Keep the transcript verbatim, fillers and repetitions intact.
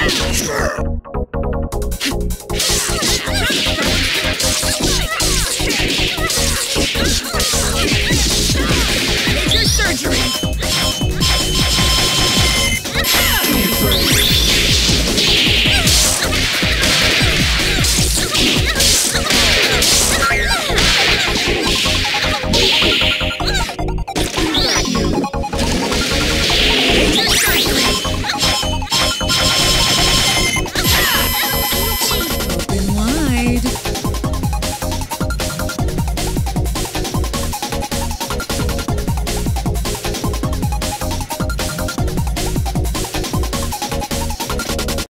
Sure.